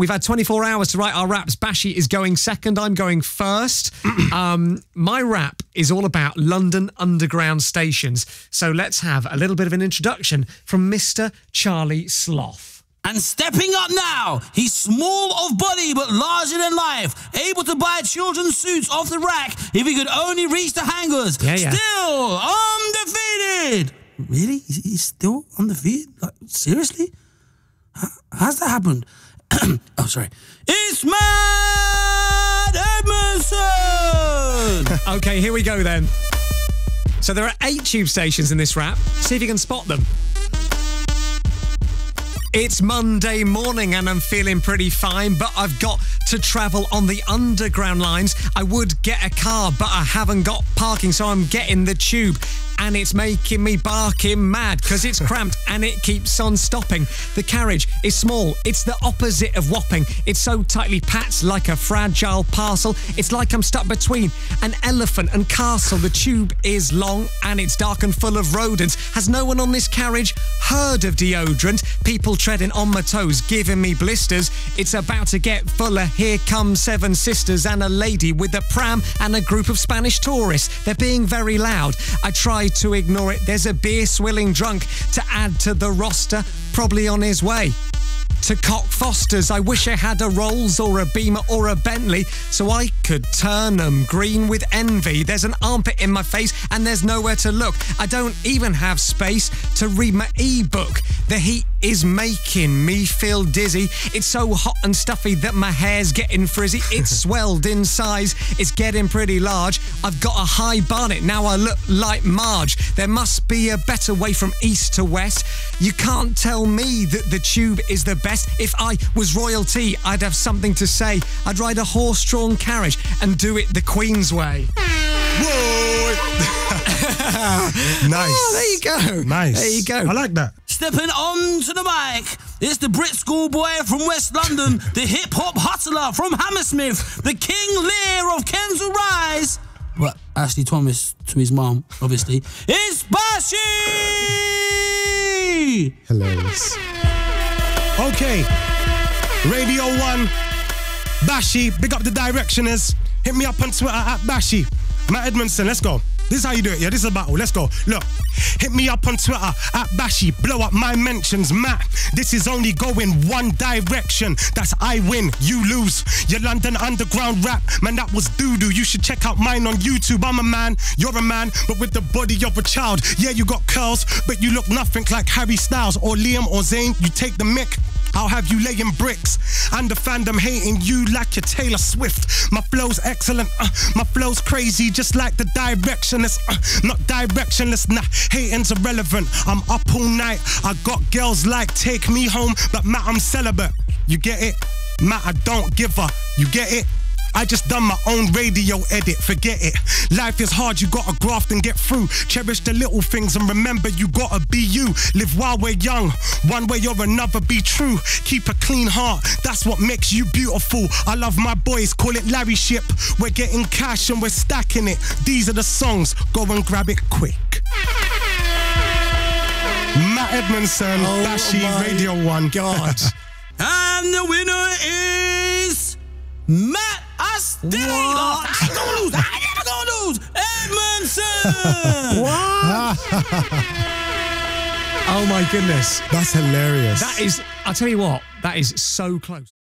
We've had 24 hours to write our raps. Bashy is going second. I'm going first. My rap is all about London Underground stations. So let's have a little bit of an introduction from Mr. Charlie Sloth. And stepping up now, he's small of body but larger than life, able to buy children's suits off the rack if he could only reach the hangers. Yeah. Still undefeated. Really? He's still undefeated? Like, seriously? How's that happened? Oh, sorry. It's Matt Edmondson! Okay, here we go then. So there are 8 tube stations in this rap. See if you can spot them. It's Monday morning and I'm feeling pretty fine, but I've got to travel on the underground lines. I would get a car, but I haven't got parking, so I'm getting the tube. And it's making me barking mad because it's cramped and it keeps on stopping. The carriage is small. It's the opposite of whopping. It's so tightly packed like a fragile parcel. It's like I'm stuck between an elephant and castle. The tube is long and it's dark and full of rodents. Has no one on this carriage heard of deodorant? People treading on my toes, giving me blisters. It's about to get fuller. Here come 7 sisters and a lady with a pram and a group of Spanish tourists. They're being very loud. I tried to ignore it. There's a beer-swilling drunk to add to the roster, probably on his way to Cockfosters. I wish I had a Rolls or a Beamer or a Bentley so I could turn them green with envy. There's an armpit in my face and there's nowhere to look. I don't even have space to read my e-book. The heat is making me feel dizzy. It's so hot and stuffy that my hair's getting frizzy. It's swelled in size. It's getting pretty large. I've got a high barnet. Now I look like Marge. There must be a better way from east to west. You can't tell me that the tube is the best. If I was royalty, I'd have something to say. I'd ride a horse-drawn carriage and do it the Queen's way. Nice. Oh, there you go. Nice. There you go. I like that. Stepping onto the mic, it's the Brit schoolboy from West London, the hip-hop hustler from Hammersmith, the King Lear of Kensal Rise. Well, Ashley Thomas to his mum, obviously. It's Bashy! Hilarious. Okay, Radio 1, Bashy, big up the Directioners. Hit me up on Twitter at Bashy. Matt Edmondson, let's go. This is how you do it, yeah? This is a battle, let's go. Look, hit me up on Twitter at Bashy. Blow up my mentions, Matt. This is only going one direction. That's I win, you lose. Your London Underground rap, man, that was doo-doo. You should check out mine on YouTube. I'm a man, you're a man, but with the body of a child. Yeah, you got curls, but you look nothing like Harry Styles or Liam or Zane. You take the mic. I'll have you laying bricks and the fandom hating you like your Taylor Swift. My flow's excellent, my flow's crazy, just like the Directioners. Not directionless, nah, hating's irrelevant. I'm up all night, I got girls like take me home, but Matt, I'm celibate. You get it? Matt, I don't give a, you get it? I just done my own radio edit, forget it. Life is hard, you gotta graft and get through. Cherish the little things and remember you gotta be you. Live while we're young, one way or another, be true. Keep a clean heart, that's what makes you beautiful. I love my boys, call it Larry Ship. We're getting cash and we're stacking it. These are the songs, go and grab it quick. Matt Edmondson, oh Bashy, Radio 1. God. And the winner is Matt. I ain't never gonna lose. Edmondson! What? Oh my goodness. That's hilarious. That is, I'll tell you what, that is so close.